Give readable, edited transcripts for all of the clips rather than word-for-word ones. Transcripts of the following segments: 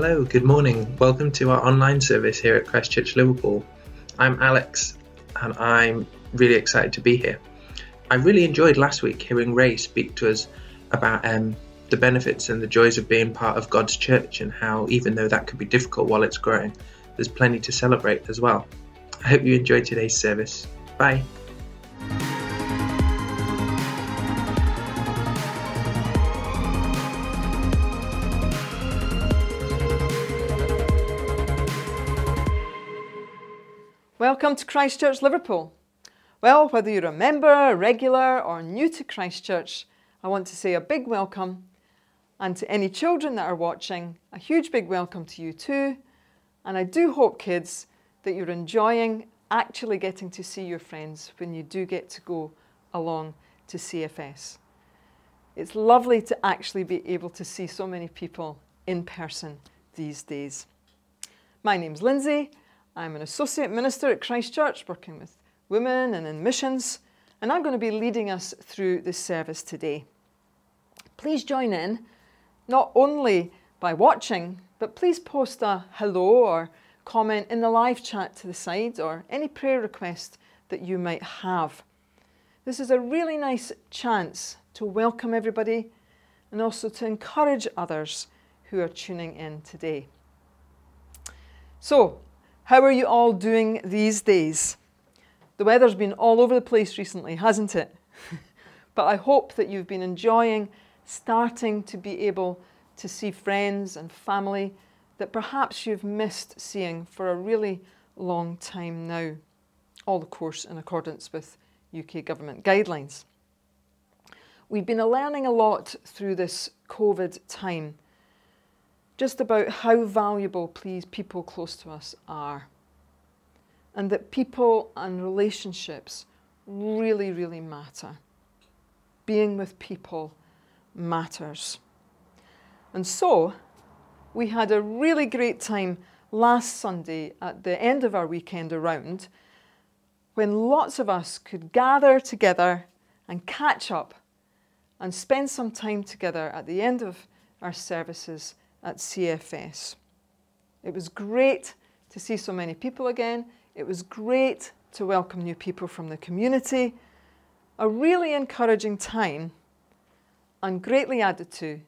Hello, good morning. Welcome to our online service here at Christ Church Liverpool. I'm Alex and I'm really excited to be here. I really enjoyed last week hearing Ray speak to us about the benefits and the joys of being part of God's church and how even though that could be difficult while it's growing, there's plenty to celebrate as well. I hope you enjoyed today's service. Bye. Welcome to Christ Church Liverpool. Well, whether you're a member, regular or new to Christ Church, I want to say a big welcome, and to any children that are watching, a huge big welcome to you too. And I do hope, kids, that you're enjoying actually getting to see your friends when you do get to go along to CFS. It's lovely to actually be able to see so many people in person these days. My name's Lindsay. I'm an associate minister at Christ Church, working with women and in missions, and I'm going to be leading us through this service today. Please join in, not only by watching, but please post a hello or comment in the live chat to the side, or any prayer request that you might have. This is a really nice chance to welcome everybody and also to encourage others who are tuning in today. So, how are you all doing these days? The weather's been all over the place recently, hasn't it? But I hope that you've been enjoying starting to be able to see friends and family that perhaps you've missed seeing for a really long time now. All, of course, in accordance with UK government guidelines. We've been learning a lot through this COVID time, just about how valuable, please, people close to us are. And that people and relationships really, really matter. Being with people matters. And so, we had a really great time last Sunday at the end of our weekend around, when lots of us could gather together and catch up and spend some time together at the end of our services at CFS. It was great to see so many people again. It was great to welcome new people from the community. A really encouraging time, and greatly added to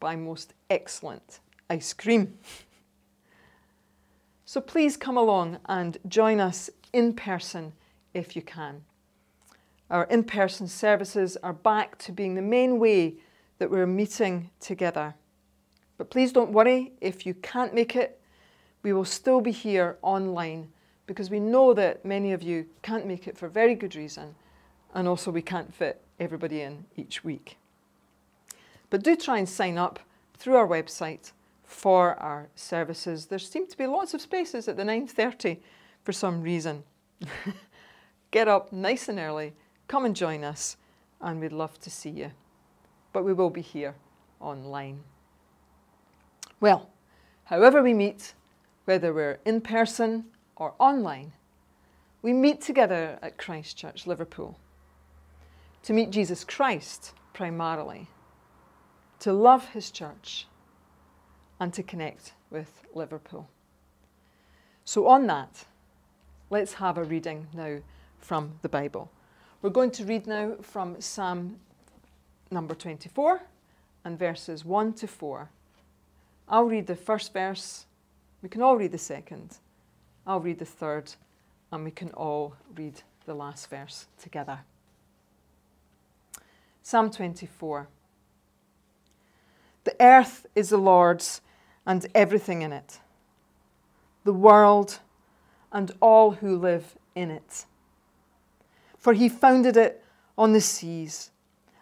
by most excellent ice cream. So please come along and join us in person if you can. Our in-person services are back to being the main way that we're meeting together. But please don't worry if you can't make it. We will still be here online because we know that many of you can't make it for very good reason, and also we can't fit everybody in each week. But do try and sign up through our website for our services. There seem to be lots of spaces at the 9:30 for some reason. Get up nice and early, come and join us, and we'd love to see you. But we will be here online. Well, however we meet, whether we're in person or online, we meet together at Christ Church Liverpool to meet Jesus Christ primarily, to love his church, and to connect with Liverpool. So on that, let's have a reading now from the Bible. We're going to read now from Psalm number 24 and verses 1 to 4. I'll read the first verse, we can all read the second, I'll read the third, and we can all read the last verse together. Psalm 24. The earth is the Lord's and everything in it, the world and all who live in it. For he founded it on the seas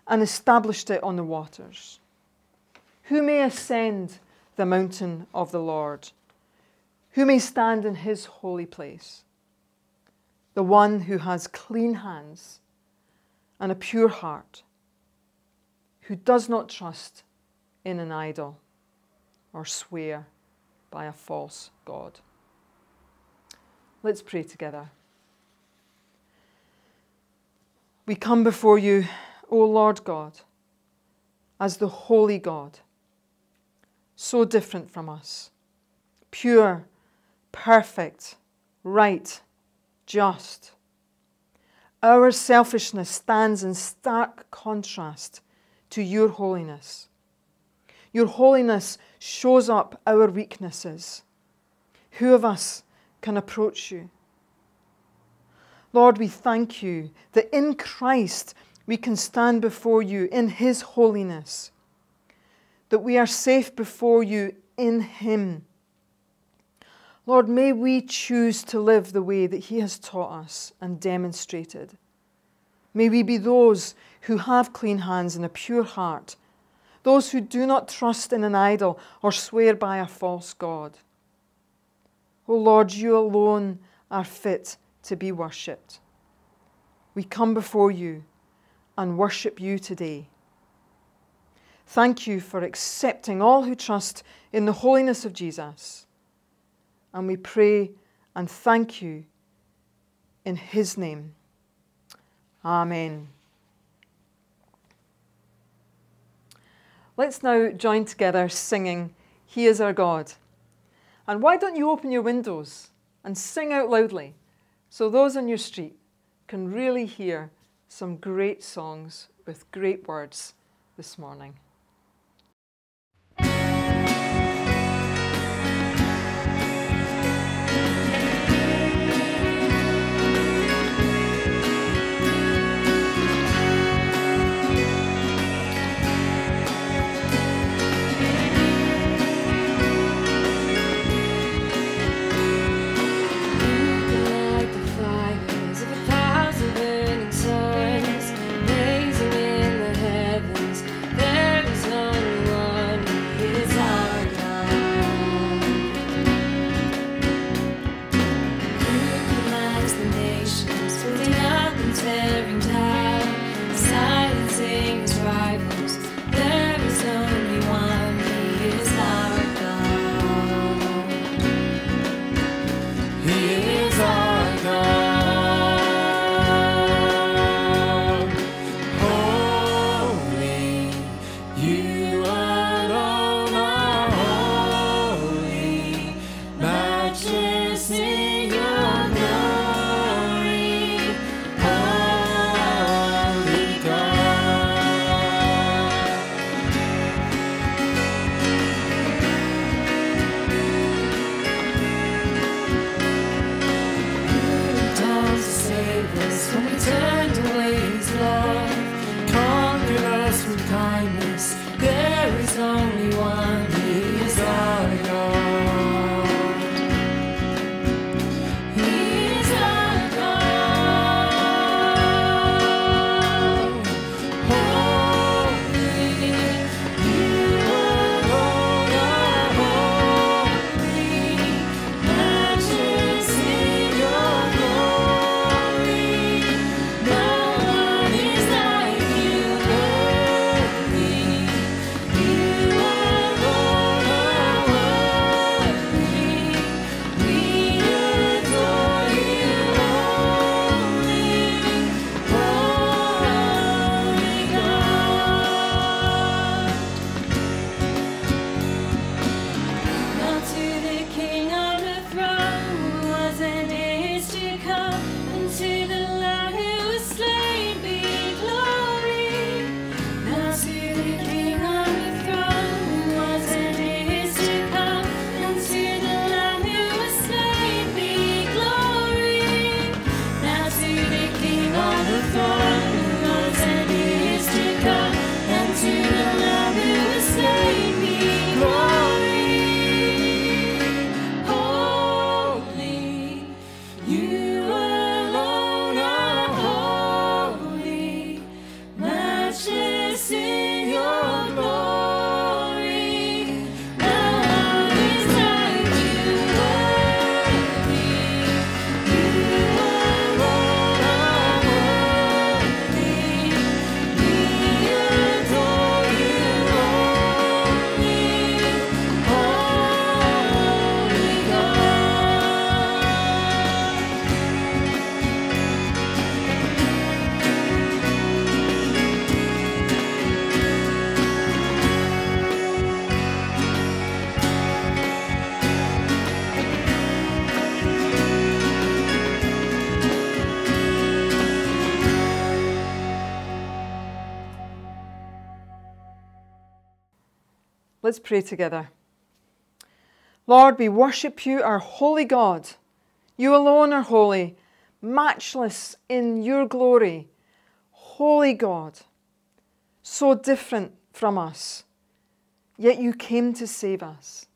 and established it on the waters. Who may ascend the mountain of the Lord? Who may stand in his holy place? The one who has clean hands and a pure heart, who does not trust in an idol or swear by a false god. Let's pray together. We come before you, O Lord God, as the holy God, so different from us, pure, perfect, right, just. Our selfishness stands in stark contrast to your holiness. Your holiness shows up our weaknesses. Who of us can approach you? Lord, we thank you that in Christ we can stand before you in his holiness, that we are safe before you in him. Lord, may we choose to live the way that he has taught us and demonstrated. May we be those who have clean hands and a pure heart, those who do not trust in an idol or swear by a false god. O Lord, you alone are fit to be worshipped. We come before you and worship you today. Thank you for accepting all who trust in the holiness of Jesus. And we pray and thank you in his name. Amen. Let's now join together singing, He is Our God. And why don't you open your windows and sing out loudly so those on your street can really hear some great songs with great words this morning. Burning sun is blazing in the heavens. There Let's pray together. Lord, we worship you, our holy God. You alone are holy, matchless in your glory. Holy God, so different from us, yet you came to save us.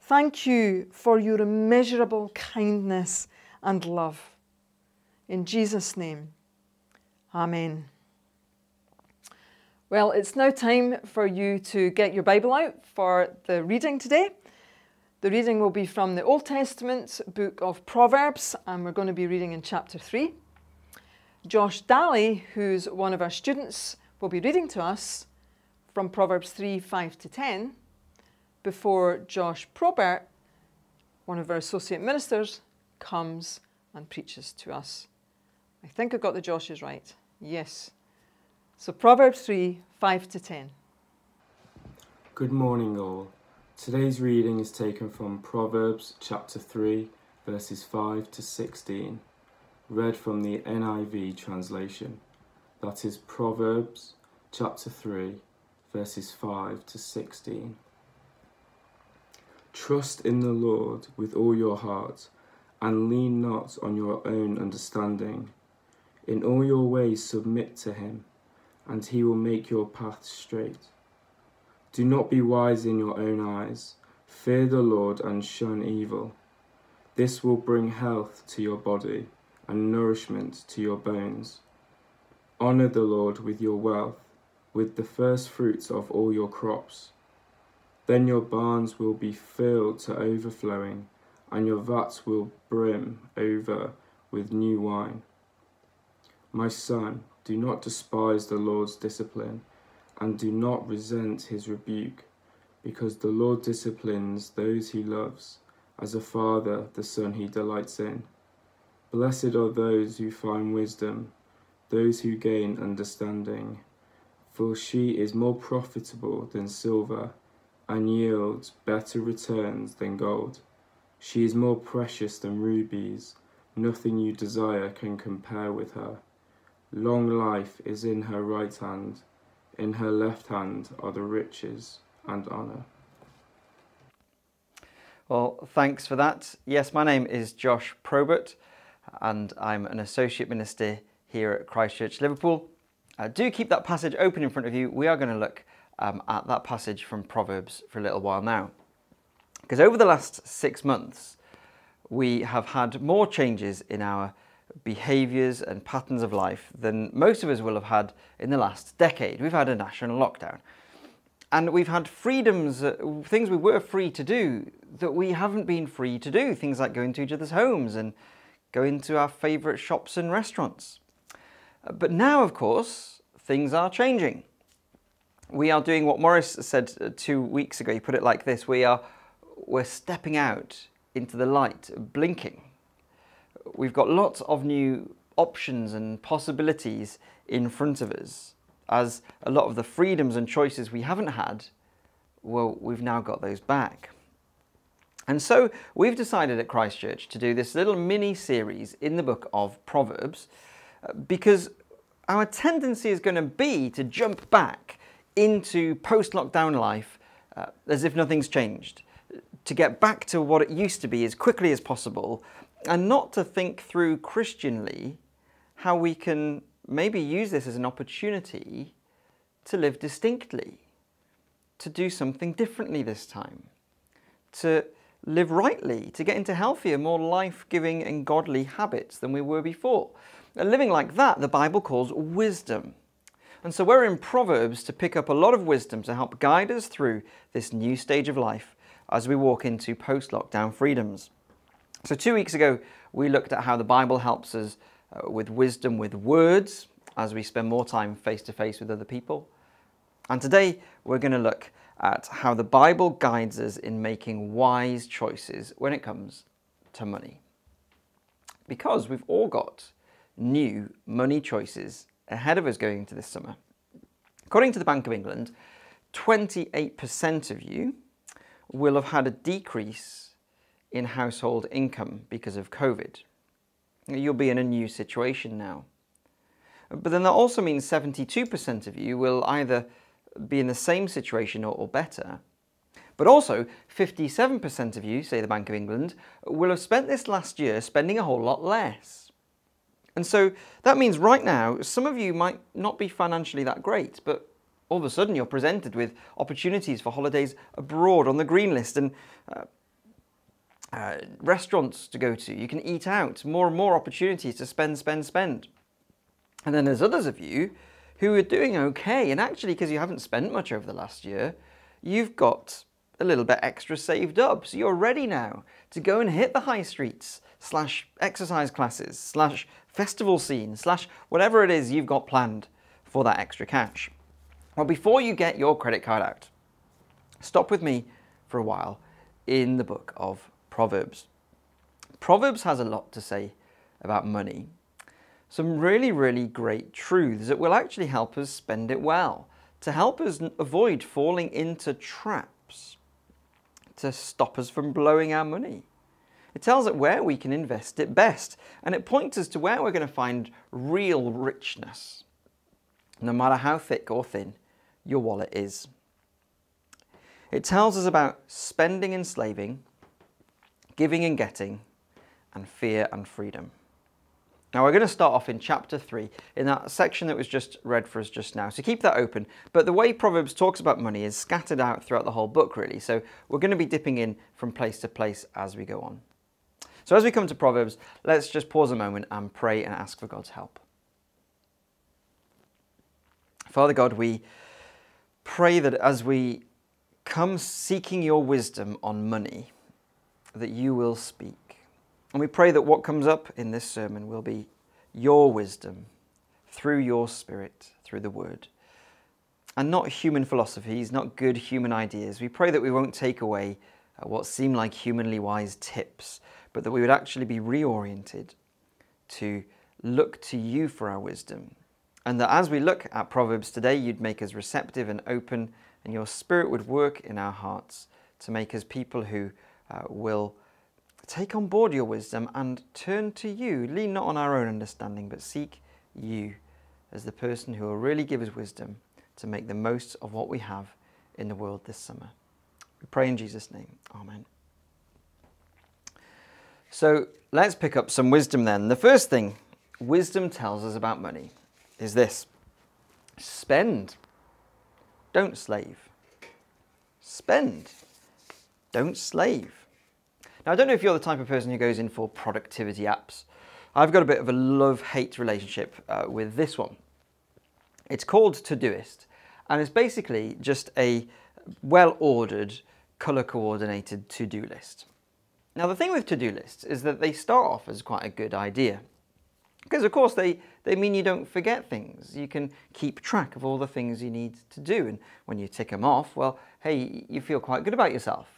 Thank you for your immeasurable kindness and love. In Jesus' name, amen. Well, it's now time for you to get your Bible out for the reading today. The reading will be from the Old Testament book of Proverbs, and we're going to be reading in chapter 3. Josh Daly, who's one of our students, will be reading to us from Proverbs 3:5 to 10, before Josh Probert, one of our associate ministers, comes and preaches to us. I think I got the Joshes right. Yes. So Proverbs 3:5 to 10. Good morning, all. Today's reading is taken from Proverbs chapter 3, verses 5 to 16, read from the NIV translation. That is Proverbs chapter 3, verses 5 to 16. Trust in the Lord with all your heart, and lean not on your own understanding. In all your ways submit to him, and he will make your path straight. Do not be wise in your own eyes. Fear the Lord and shun evil. This will bring health to your body and nourishment to your bones. Honour the Lord with your wealth, with the first fruits of all your crops. Then your barns will be filled to overflowing, and your vats will brim over with new wine. My son, do not despise the Lord's discipline, and do not resent his rebuke, because the Lord disciplines those he loves, as a father the son he delights in. Blessed are those who find wisdom, those who gain understanding, for she is more profitable than silver, and yields better returns than gold. She is more precious than rubies, nothing you desire can compare with her. Long life is in her right hand, in her left hand are the riches and honour. Well, thanks for that. Yes, my name is Josh Probert, and I'm an associate minister here at Christ Church Liverpool. Do keep that passage open in front of you. We are going to look at that passage from Proverbs for a little while now, because over the last 6 months we have had more changes in our behaviours and patterns of life than most of us will have had in the last decade. We've had a national lockdown, and we've had freedoms, things we were free to do that we haven't been free to do, things like going to each other's homes and going to our favourite shops and restaurants. But now, of course, things are changing. We are doing what Morris said 2 weeks ago. He put it like this: we're stepping out into the light, blinking. We've got lots of new options and possibilities in front of us, as a lot of the freedoms and choices we haven't had, well, we've now got those back. And so we've decided at Christ Church to do this little mini series in the book of Proverbs, because our tendency is going to be to jump back into post-lockdown life as if nothing's changed, to get back to what it used to be as quickly as possible, and not to think through Christianly how we can maybe use this as an opportunity to live distinctly, to do something differently this time, to live rightly, to get into healthier, more life-giving and godly habits than we were before. And living like that, the Bible calls wisdom. And so we're in Proverbs to pick up a lot of wisdom to help guide us through this new stage of life as we walk into post-lockdown freedoms. So 2 weeks ago, we looked at how the Bible helps us with wisdom with words as we spend more time face-to-face with other people. And today, we're going to look at how the Bible guides us in making wise choices when it comes to money, because we've all got new money choices ahead of us going into this summer. According to the Bank of England, 28% of you will have had a decrease in household income because of COVID. You'll be in a new situation now. But then that also means 72% of you will either be in the same situation or better But also, 57% of you, say the Bank of England, will have spent this last year spending a whole lot less. And so that means right now, some of you might not be financially that great, but all of a sudden you're presented with opportunities for holidays abroad on the green list and restaurants to go to. You can eat out, more and more opportunities to spend, spend, spend. And then there's others of you who are doing okay, and actually because you haven't spent much over the last year, you've got a little bit extra saved up, so you're ready now to go and hit the high streets, slash exercise classes, slash festival scene, slash whatever it is you've got planned for that extra cash. Well, before you get your credit card out, stop with me for a while in the book of Proverbs. Proverbs has a lot to say about money. Some really, really great truths that will actually help us spend it well, to help us avoid falling into traps, to stop us from blowing our money. It tells us where we can invest it best, and it points us to where we're going to find real richness, no matter how thick or thin your wallet is. It tells us about spending and slaving, giving and getting, and fear and freedom. Now we're going to start off in chapter 3, in that section that was just read for us just now, so keep that open. But the way Proverbs talks about money is scattered out throughout the whole book really, so we're going to be dipping in from place to place as we go on. So as we come to Proverbs, let's just pause a moment and pray and ask for God's help. Father God, we pray that as we come seeking your wisdom on money, that you will speak. And we pray that what comes up in this sermon will be your wisdom through your Spirit, through the Word, and not human philosophies, not good human ideas. We pray that we won't take away what seem like humanly wise tips, but that we would actually be reoriented to look to you for our wisdom. And that as we look at Proverbs today, you'd make us receptive and open, and your Spirit would work in our hearts to make us people who will take on board your wisdom and turn to you. Lean not on our own understanding, but seek you as the person who will really give us wisdom to make the most of what we have in the world this summer. We pray in Jesus' name. Amen. So let's pick up some wisdom then. The first thing wisdom tells us about money is this: spend, don't slave. Spend, don't slave. Now, I don't know if you're the type of person who goes in for productivity apps. I've got a bit of a love-hate relationship with this one. It's called Todoist, and it's basically just a well-ordered, color-coordinated to-do list. Now, the thing with to-do lists is that they start off as quite a good idea, because of course they mean you don't forget things. You can keep track of all the things you need to do, and when you tick them off, well, hey, you feel quite good about yourself.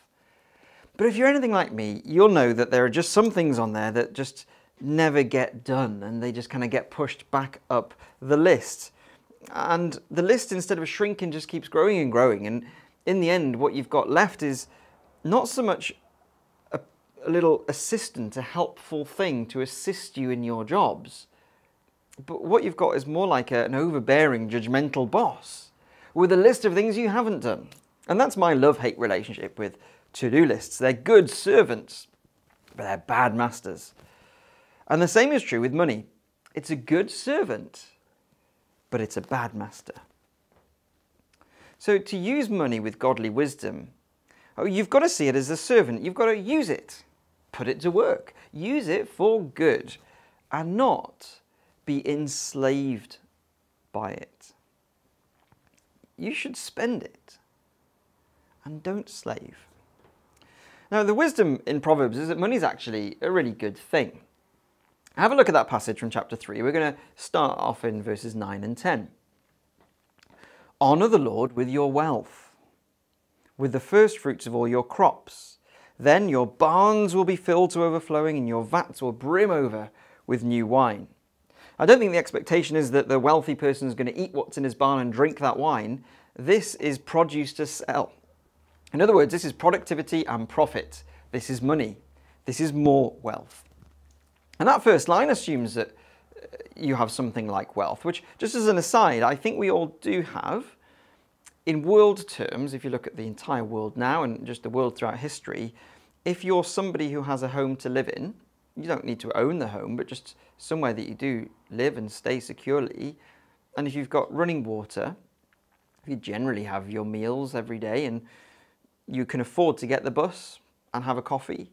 But if you're anything like me, you'll know that there are just some things on there that just never get done, and they just kind of get pushed back up the list. And the list, instead of shrinking, just keeps growing and growing. And in the end, what you've got left is not so much a little assistant, a helpful thing to assist you in your jobs, but what you've got is more like an overbearing, judgmental boss with a list of things you haven't done. And that's my love-hate relationship with to-do lists. They're good servants, but they're bad masters. And the same is true with money. It's a good servant, but it's a bad master. So to use money with godly wisdom, you've got to see it as a servant. You've got to use it, put it to work, use it for good, and not be enslaved by it. You should spend it, and don't slave. Now, the wisdom in Proverbs is that money is actually a really good thing. Have a look at that passage from chapter 3. We're going to start off in verses 9 and 10. Honour the Lord with your wealth, with the first fruits of all your crops. Then your barns will be filled to overflowing and your vats will brim over with new wine. I don't think the expectation is that the wealthy person is going to eat what's in his barn and drink that wine. This is produce to sell. In other words, this is productivity and profit. This is money. This is more wealth. And that first line assumes that you have something like wealth, which, just as an aside, I think we all do have. in world terms, if you look at the entire world now and just the world throughout history, if you're somebody who has a home to live in, you don't need to own the home, but just somewhere that you do live and stay securely. And if you've got running water, you generally have your meals every day and you can afford to get the bus and have a coffee.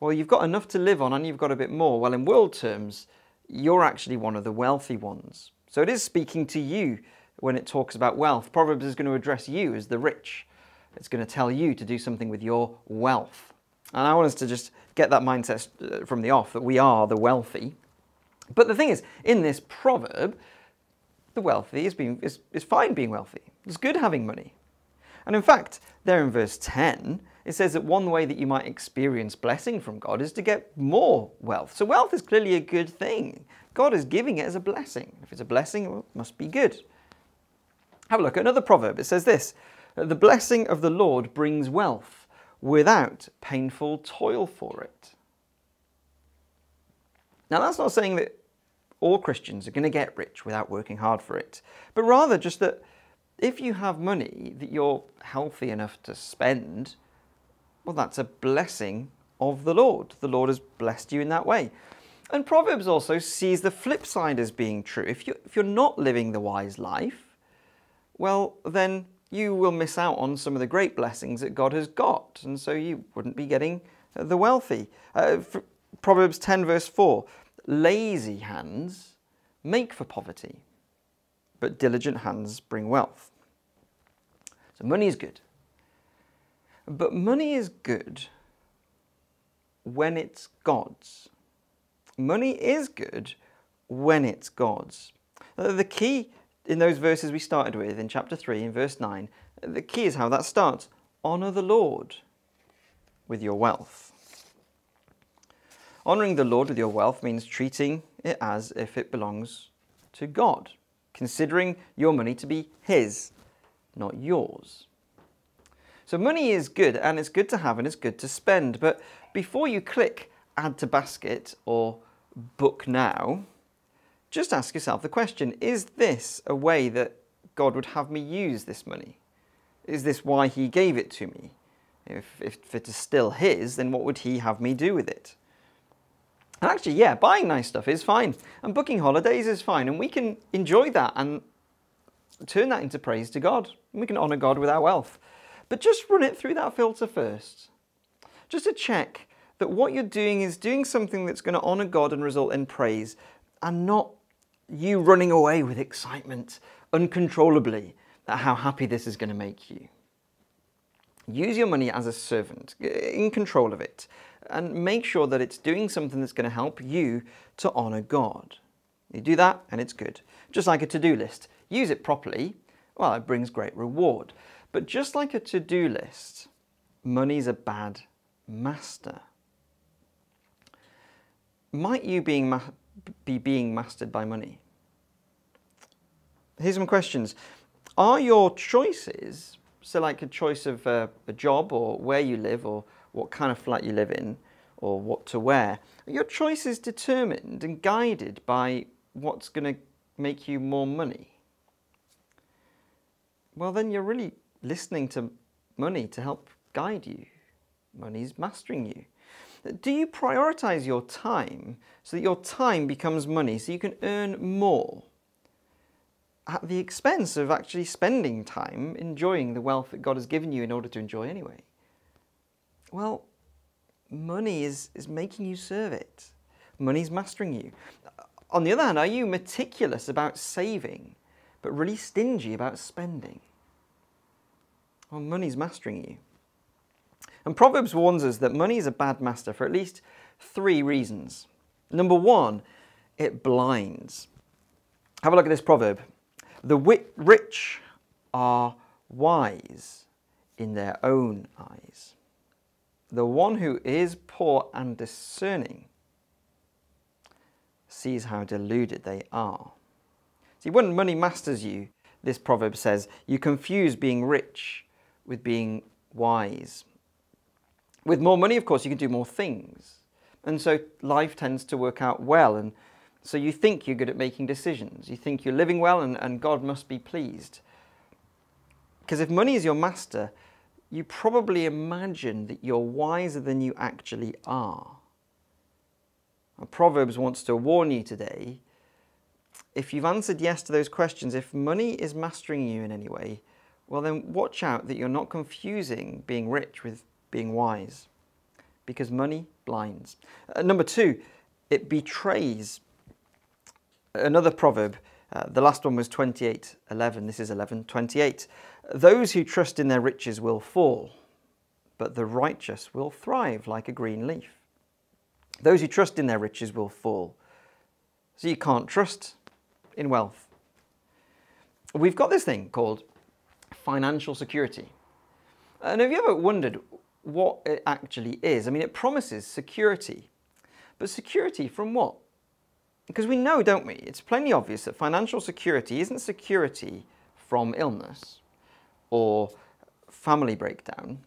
Well, you've got enough to live on and you've got a bit more. Well, in world terms, you're actually one of the wealthy ones. So it is speaking to you when it talks about wealth. Proverbs is going to address you as the rich. It's going to tell you to do something with your wealth. And I want us to just get that mindset from the off that we are the wealthy. But the thing is, in this proverb, the wealthy is fine being wealthy. It's good having money. And in fact, there in verse 10, it says that one way that you might experience blessing from God is to get more wealth. So wealth is clearly a good thing. God is giving it as a blessing. If it's a blessing, well, it must be good. Have a look at another proverb. It says this, "The blessing of the Lord brings wealth without painful toil for it." Now that's not saying that all Christians are going to get rich without working hard for it, but rather just that if you have money that you're healthy enough to spend, well, that's a blessing of the Lord. The Lord has blessed you in that way. And Proverbs also sees the flip side as being true. If you're not living the wise life, well, then you will miss out on some of the great blessings that God has got. And so you wouldn't be getting the wealthy. Proverbs 10 verse 4, "Lazy hands make for poverty, but diligent hands bring wealth." So money is good. But money is good when it's God's. Money is good when it's God's. The key in those verses we started with in chapter 3 in verse 9, the key is how that starts. Honour the Lord with your wealth. Honouring the Lord with your wealth means treating it as if it belongs to God, considering your money to be His, not yours. So money is good, and it's good to have, and it's good to spend. But before you click add to basket or book now, just ask yourself the question, is this a way that God would have me use this money? Is this why He gave it to me? If it is still His, then what would He have me do with it? And actually, yeah, buying nice stuff is fine, and booking holidays is fine, and we can enjoy that and turn that into praise to God. We can honour God with our wealth. But just run it through that filter first, just to check that what you're doing is doing something that's going to honour God and result in praise, and not you running away with excitement uncontrollably at how happy this is going to make you. Use your money as a servant, in control of it, and make sure that it's doing something that's going to help you to honour God. You do that and it's good. Just like a to-do list, use it properly, well, it brings great reward. But just like a to-do list, money's a bad master. Might you be being mastered by money? Here's some questions. Are your choices, so like a choice of a job or where you live or what kind of flat you live in or what to wear, are your choices determined and guided by what's going to make you more money? Well, then you're really listening to money to help guide you. Money's mastering you. Do you prioritize your time so that your time becomes money, so you can earn more at the expense of actually spending time enjoying the wealth that God has given you in order to enjoy anyway? Well, money is making you serve it. Money's mastering you. On the other hand, are you meticulous about saving, but really stingy about spending? Well, money's mastering you. And Proverbs warns us that money is a bad master for at least three reasons. Number one, it blinds. Have a look at this proverb. "The rich are wise in their own eyes. The one who is poor and discerning sees how deluded they are." See, when money masters you, this proverb says, you confuse being rich with being wise. With more money, of course, you can do more things. And so life tends to work out well. And so you think you're good at making decisions. You think you're living well and God must be pleased. Because if money is your master, you probably imagine that you're wiser than you actually are. And Proverbs wants to warn you today, if you've answered yes to those questions, if money is mastering you in any way, well then watch out that you're not confusing being rich with being wise, because money blinds. Number two, it betrays. Another proverb, the last one was 28:11, this is 11:28. Those who trust in their riches will fall, but the righteous will thrive like a green leaf. Those who trust in their riches will fall. So you can't trust in wealth. We've got this thing called financial security. And have you ever wondered what it actually is? I mean, it promises security, but security from what? Because we know, don't we, it's plainly obvious that financial security isn't security from illness or family breakdown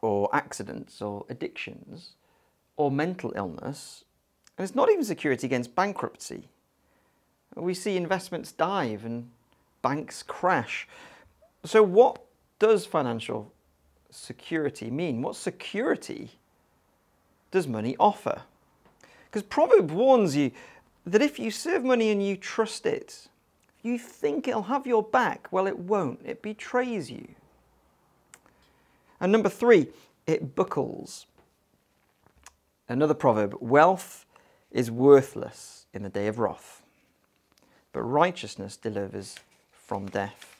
or accidents or addictions or mental illness. And it's not even security against bankruptcy. We see investments dive and banks crash. So what does financial security mean? What security does money offer? Because Proverbs warns you that if you serve money and you trust it, you think it'll have your back. Well, it won't. It betrays you. And number three, it buckles. Another proverb, wealth is worthless in the day of wrath, but righteousness delivers from death.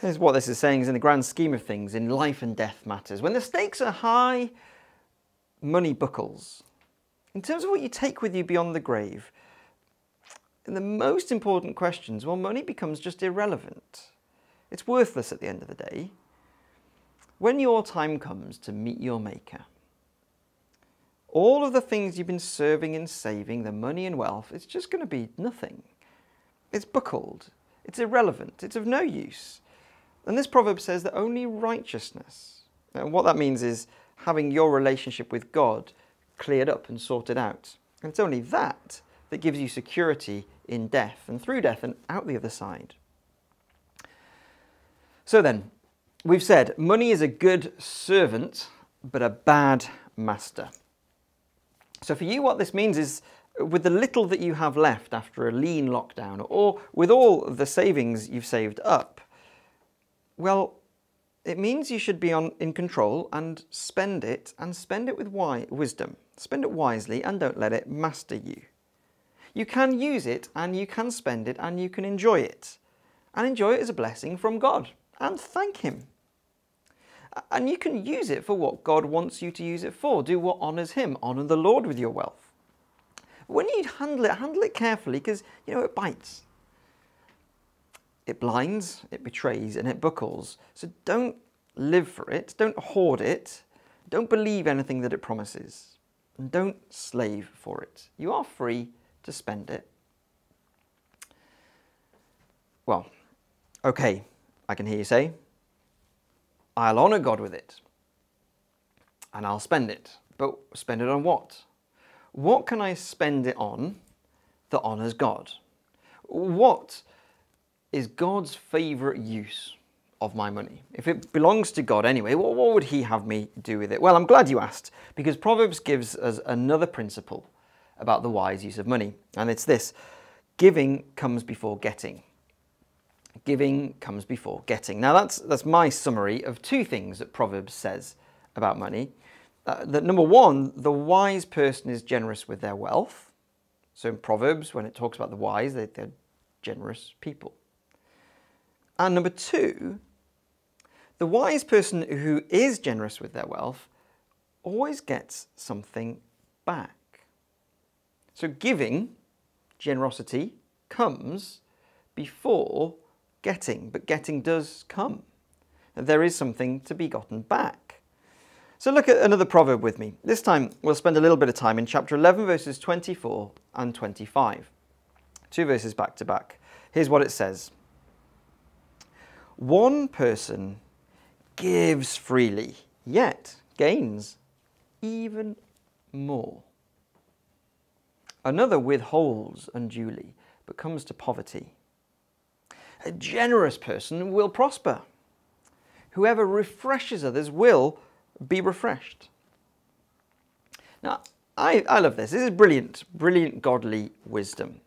Here's what this is saying is in the grand scheme of things, in life and death matters. When the stakes are high, money buckles. In terms of what you take with you beyond the grave, in the most important questions, well, money becomes just irrelevant. It's worthless at the end of the day. When your time comes to meet your maker, all of the things you've been serving and saving, the money and wealth, it's just going to be nothing. It's buckled. It's irrelevant. It's of no use. And this proverb says that only righteousness, and what that means is having your relationship with God cleared up and sorted out. And it's only that that gives you security in death and through death and out the other side. So then, we've said money is a good servant, but a bad master. So for you, what this means is with the little that you have left after a lean lockdown or with all the savings you've saved up, well, it means you should be in control and spend it with wisdom. Spend it wisely and don't let it master you. You can use it and you can spend it and you can enjoy it. And enjoy it as a blessing from God and thank Him. And you can use it for what God wants you to use it for. Do what honours Him. Honour the Lord with your wealth. When you handle it carefully because, you know, it bites. It blinds, it betrays, and it buckles. So don't live for it, don't hoard it, don't believe anything that it promises, and don't slave for it. You are free to spend it. Well, okay, I can hear you say, I'll honour God with it, and I'll spend it. But spend it on what? What can I spend it on that honours God? What is God's favourite use of my money? If it belongs to God anyway, what would He have me do with it? Well, I'm glad you asked, because Proverbs gives us another principle about the wise use of money, and it's this. Giving comes before getting. Giving comes before getting. Now, that's my summary of two things that Proverbs says about money. That number one, the wise person is generous with their wealth. So in Proverbs, when it talks about the wise, they're generous people. And number two, the wise person who is generous with their wealth always gets something back. So giving, generosity, comes before getting, but getting does come. There is something to be gotten back. So look at another proverb with me. This time we'll spend a little bit of time in chapter 11, verses 24 and 25. Two verses back to back. Here's what it says. One person gives freely, yet gains even more. Another withholds unduly, but comes to poverty. A generous person will prosper. Whoever refreshes others will be refreshed. Now, I love this. This is brilliant, brilliant godly wisdom.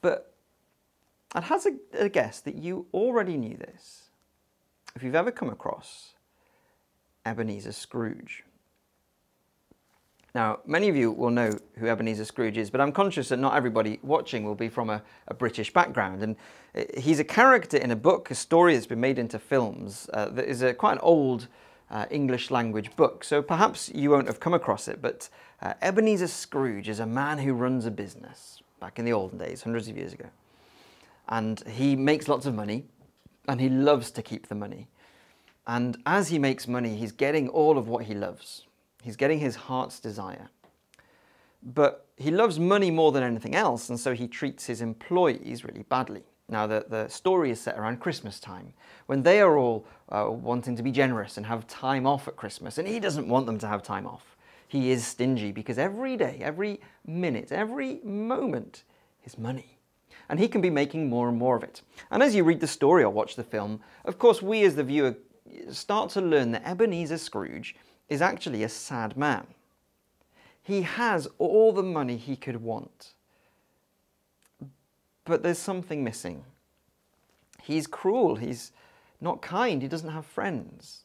But I'd hazard a guess that you already knew this if you've ever come across Ebenezer Scrooge. Now, many of you will know who Ebenezer Scrooge is, but I'm conscious that not everybody watching will be from a British background. And he's a character in a book, a story that's been made into films, that is quite an old English language book. So perhaps you won't have come across it, but Ebenezer Scrooge is a man who runs a business back in the olden days, hundreds of years ago. And he makes lots of money, and he loves to keep the money. And as he makes money, he's getting all of what he loves. He's getting his heart's desire. But he loves money more than anything else, and so he treats his employees really badly. Now, the story is set around Christmas time, when they are all wanting to be generous and have time off at Christmas, and he doesn't want them to have time off. He is stingy because every day, every minute, every moment is money. And he can be making more and more of it. And as you read the story or watch the film, of course, we as the viewer start to learn that Ebenezer Scrooge is actually a sad man. He has all the money he could want, but there's something missing. He's cruel, he's not kind, he doesn't have friends.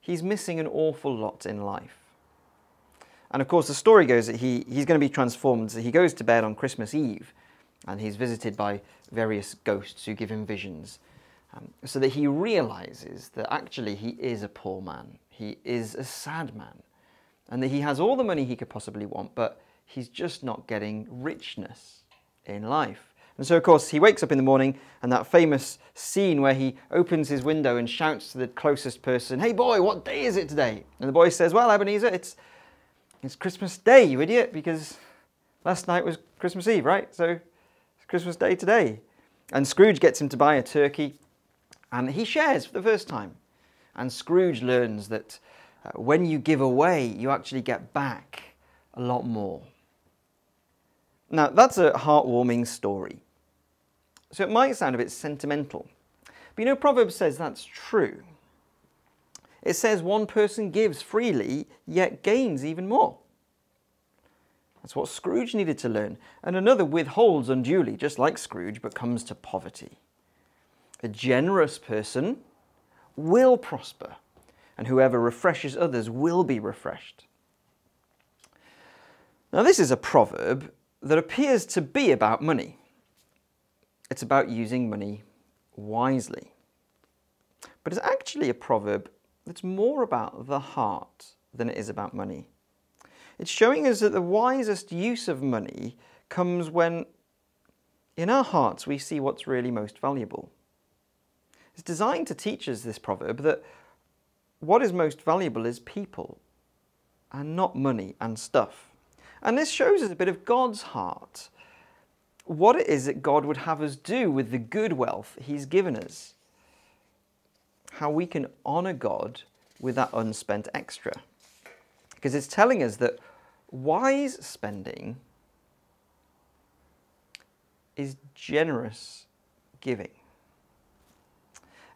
He's missing an awful lot in life. And of course the story goes that he's going to be transformed. He goes to bed on Christmas Eve and he's visited by various ghosts who give him visions, so that he realizes that actually he is a poor man. He is a sad man, and that he has all the money he could possibly want, but he's just not getting richness in life. And so, of course, he wakes up in the morning, and that famous scene where he opens his window and shouts to the closest person, "Hey boy, what day is it today?" And the boy says, "Well, Ebenezer, it's Christmas Day, you idiot, because last night was Christmas Eve, right? So it's Christmas Day today." And Scrooge gets him to buy a turkey, and he shares for the first time. And Scrooge learns that when you give away, you actually get back a lot more. Now, that's a heartwarming story. So it might sound a bit sentimental. But you know, Proverbs says that's true. It says one person gives freely, yet gains even more. That's what Scrooge needed to learn. And another withholds unduly, just like Scrooge, but comes to poverty. A generous person will prosper, and whoever refreshes others will be refreshed. Now, this is a proverb that appears to be about money. It's about using money wisely. But it's actually a proverb that's more about the heart than it is about money. It's showing us that the wisest use of money comes when, in our hearts, we see what's really most valuable. It's designed to teach us, this proverb, that what is most valuable is people and not money and stuff. And this shows us a bit of God's heart, what it is that God would have us do with the good wealth he's given us, how we can honour God with that unspent extra. Because it's telling us that wise spending is generous giving.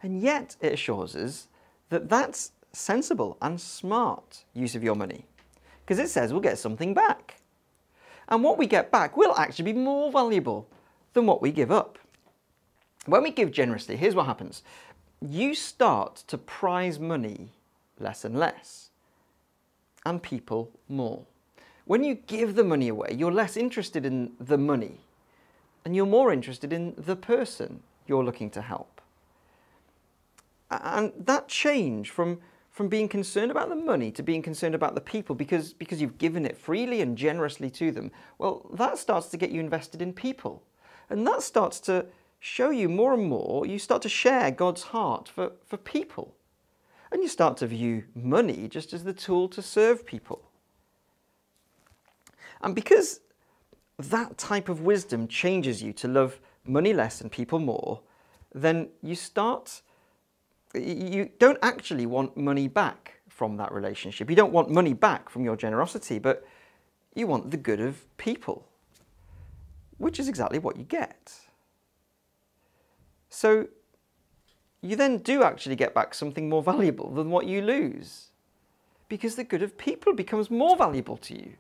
And yet it assures us that that's sensible and smart use of your money, because it says we'll get something back. And what we get back will actually be more valuable than what we give up. When we give generously, here's what happens. You start to prize money less and less, and people more. When you give the money away, you're less interested in the money, and you're more interested in the person you're looking to help. And that change from being concerned about the money to being concerned about the people because you've given it freely and generously to them, well, that starts to get you invested in people. And that starts to show you more and more, you start to share God's heart for people. And you start to view money just as the tool to serve people. And because that type of wisdom changes you to love money less and people more, then you don't actually want money back from that relationship. You don't want money back from your generosity, but you want the good of people, which is exactly what you get. So you then do actually get back something more valuable than what you lose, because the good of people becomes more valuable to you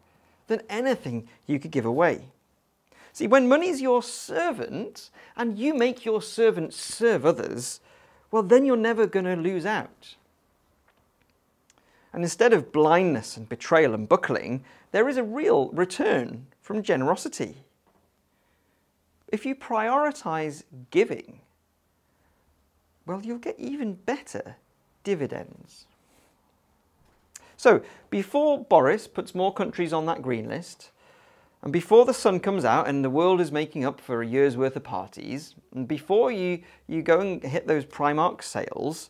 than anything you could give away. See, when money is your servant and you make your servant serve others, well, then you're never going to lose out. And instead of blindness and betrayal and buckling, there is a real return from generosity. If you prioritize giving, well, you'll get even better dividends. So, before Boris puts more countries on that green list, and before the sun comes out and the world is making up for a year's worth of parties, and before you go and hit those Primark sales,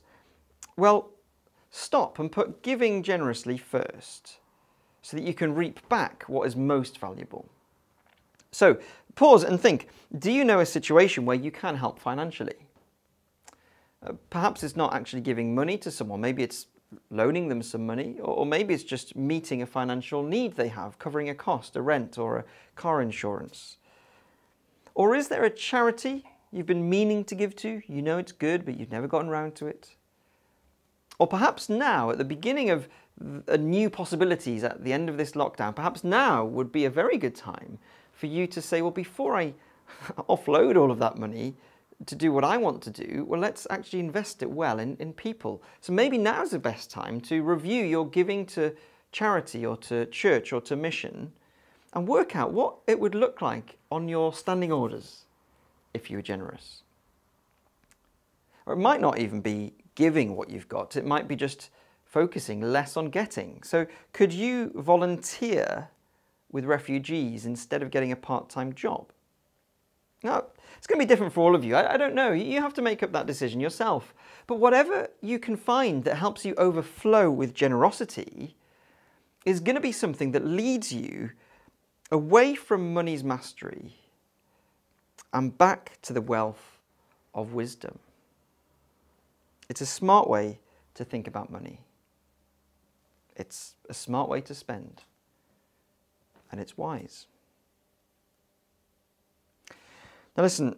well, stop and put giving generously first, so that you can reap back what is most valuable. So, pause and think, do you know a situation where you can help financially? Perhaps it's not actually giving money to someone, maybe it's loaning them some money, or maybe it's just meeting a financial need they have, covering a cost, a rent or a car insurance. Or is there a charity you've been meaning to give to, you know it's good but you've never gotten around to it? Or perhaps now, at the beginning of new possibilities at the end of this lockdown, perhaps now would be a very good time for you to say, well, before I offload all of that money to do what I want to do, well, let's actually invest it well in people. So maybe now's the best time to review your giving to charity or to church or to mission and work out what it would look like on your standing orders if you were generous. Or it might not even be giving what you've got, it might be just focusing less on getting. So could you volunteer with refugees instead of getting a part-time job? Now, it's going to be different for all of you. I don't know, you have to make up that decision yourself. But whatever you can find that helps you overflow with generosity is going to be something that leads you away from money's mastery and back to the wealth of wisdom. It's a smart way to think about money. It's a smart way to spend. And it's wise. Now listen,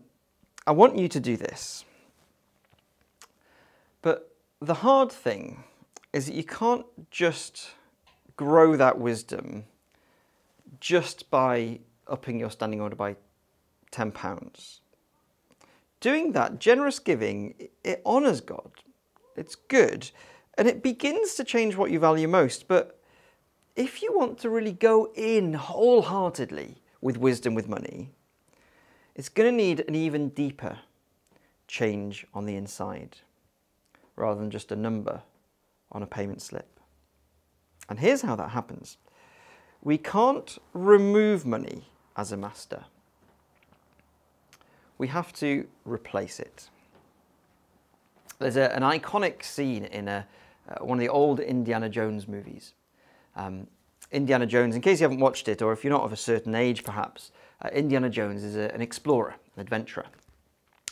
I want you to do this, but the hard thing is that you can't just grow that wisdom just by upping your standing order by £10. Doing that, generous giving, it honours God, it's good, and it begins to change what you value most. But if you want to really go in wholeheartedly with wisdom with money, it's going to need an even deeper change on the inside, rather than just a number on a payment slip. And here's how that happens. We can't remove money as a master. We have to replace it. There's an iconic scene in one of the old Indiana Jones movies. Indiana Jones, in case you haven't watched it, or if you're not of a certain age perhaps, Indiana Jones is an explorer, an adventurer.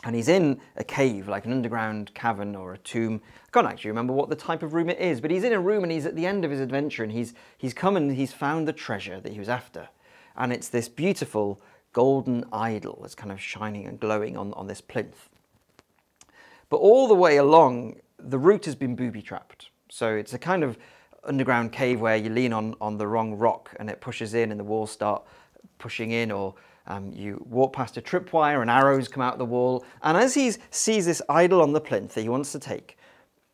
And he's in a cave, like an underground cavern or a tomb. I can't actually remember what the type of room it is, but he's in a room and he's at the end of his adventure and he's come and he's found the treasure that he was after. And it's this beautiful golden idol that's kind of shining and glowing on this plinth. But all the way along, the route has been booby-trapped. So it's a kind of underground cave where you lean on the wrong rock and it pushes in and the walls start pushing in, or you walk past a tripwire and arrows come out of the wall. And as he sees this idol on the plinth that he wants to take,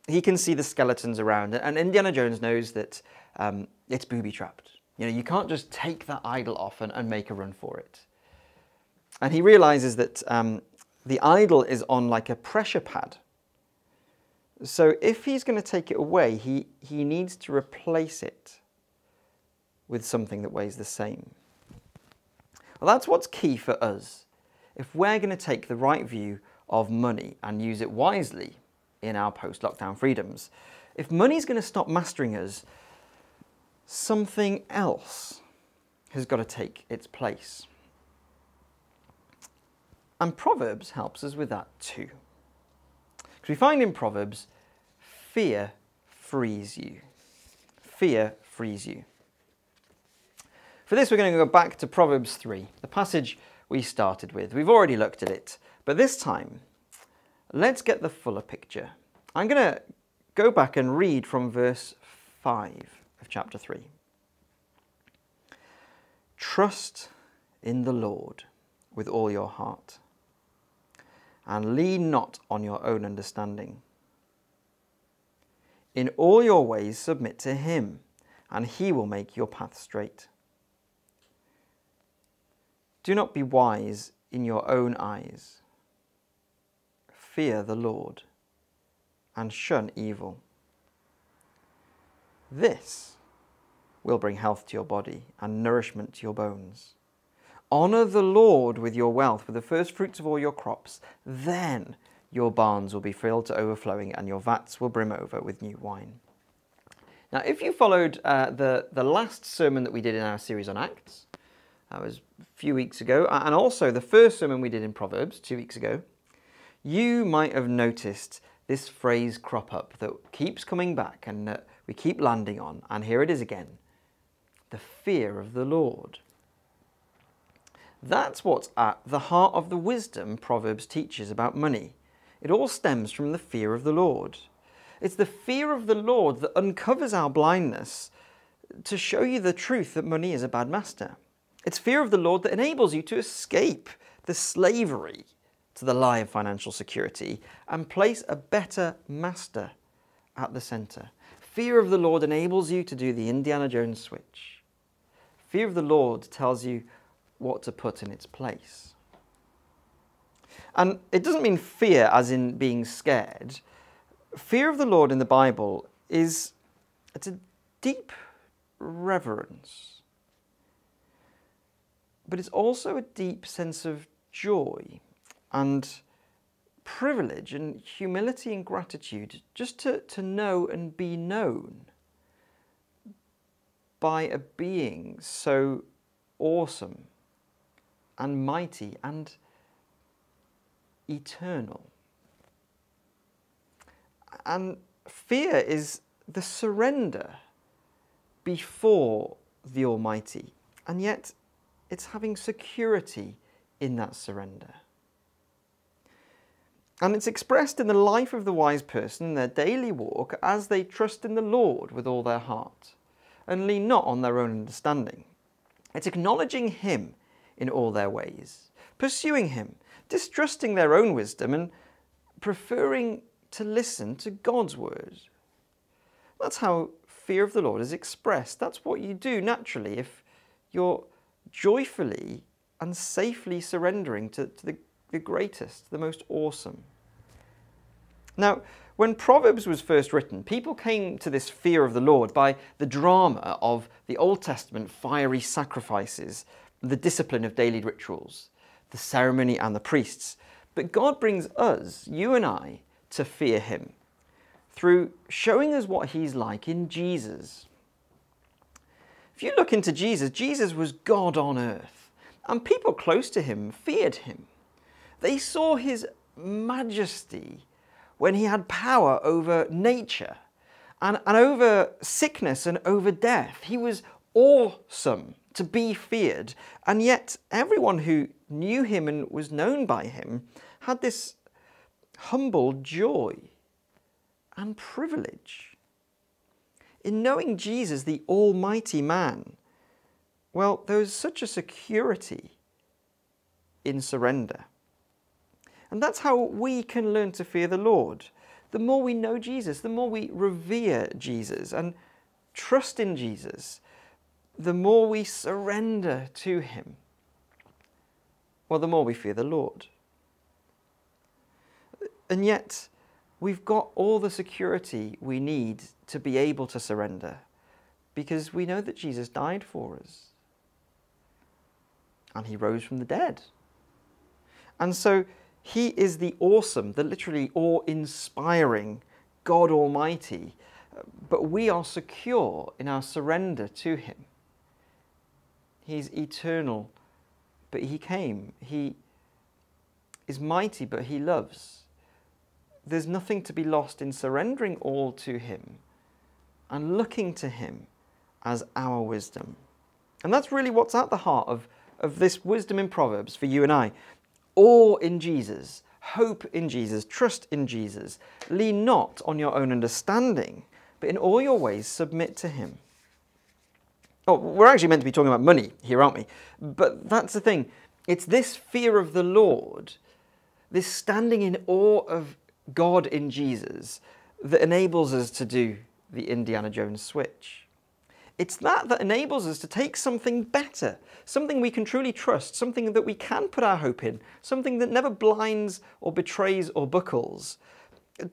he can see the skeletons around, and Indiana Jones knows that it's booby-trapped. You know, you can't just take that idol off and make a run for it. And he realizes that the idol is on like a pressure pad. So if he's going to take it away, he needs to replace it with something that weighs the same. Well, that's what's key for us. If we're going to take the right view of money and use it wisely in our post-lockdown freedoms, if money's going to stop mastering us, something else has got to take its place. And Proverbs helps us with that too. Because we find in Proverbs, fear frees you. Fear frees you. For this, we're going to go back to Proverbs 3, the passage we started with. We've already looked at it, but this time Let's get the fuller picture. I'm going to go back and read from verse 5 of chapter 3. Trust in the Lord with all your heart, and lean not on your own understanding. In all your ways submit to him, and he will make your path straight. Do not be wise in your own eyes. Fear the Lord, and shun evil. This will bring health to your body and nourishment to your bones. Honour the Lord with your wealth, with the first fruits of all your crops. Then your barns will be filled to overflowing, and your vats will brim over with new wine. Now, if you followed the last sermon that we did in our series on Acts, that was a few weeks ago, and also the first sermon we did in Proverbs 2 weeks ago, you might have noticed this phrase crop up that keeps coming back and that we keep landing on, and here it is again, the fear of the Lord. That's what's at the heart of the wisdom Proverbs teaches about money. It all stems from the fear of the Lord. It's the fear of the Lord that uncovers our blindness to show you the truth that money is a bad master. It's fear of the Lord that enables you to escape the slavery to the lie of financial security and place a better master at the centre. Fear of the Lord enables you to do the Indiana Jones switch. Fear of the Lord tells you what to put in its place. And it doesn't mean fear as in being scared. Fear of the Lord in the Bible is, it's a deep reverence, but it's also a deep sense of joy and privilege and humility and gratitude just to know and be known by a being so awesome and mighty and eternal. And fear is the surrender before the Almighty, and yet it's having security in that surrender. And it's expressed in the life of the wise person in their daily walk as they trust in the Lord with all their heart and lean not on their own understanding. It's acknowledging him in all their ways, pursuing him, distrusting their own wisdom and preferring to listen to God's word. That's how fear of the Lord is expressed. That's what you do naturally if you're joyfully and safely surrendering to the greatest, the most awesome. Now, when Proverbs was first written, people came to this fear of the Lord by the drama of the Old Testament fiery sacrifices, the discipline of daily rituals, the ceremony and the priests. But God brings us, you and I, to fear him through showing us what he's like in Jesus. If you look into Jesus, Jesus was God on earth, and people close to him feared him. They saw his majesty when he had power over nature and over sickness and over death. He was awesome to be feared, and yet everyone who knew him and was known by him had this humble joy and privilege. In knowing Jesus, the Almighty Man, well, there was such a security in surrender. And that's how we can learn to fear the Lord. The more we know Jesus, the more we revere Jesus and trust in Jesus, the more we surrender to him, well, the more we fear the Lord. And yet, we've got all the security we need to be able to surrender because we know that Jesus died for us and he rose from the dead. And so he is the awesome, the literally awe-inspiring God Almighty, but we are secure in our surrender to him. He's eternal, but he came. He is mighty, but he loves. There's nothing to be lost in surrendering all to him and looking to him as our wisdom. And that's really what's at the heart of this wisdom in Proverbs for you and I. Awe in Jesus, Hope in Jesus, trust in Jesus. Lean not on your own understanding, but in all your ways submit to him. Oh, we're actually meant to be talking about money here, aren't we? But that's the thing. It's this fear of the Lord, this standing in awe of God in Jesus, that enables us to do the Indiana Jones switch. It's that that enables us to take something better, something we can truly trust, something that we can put our hope in, something that never blinds or betrays or buckles,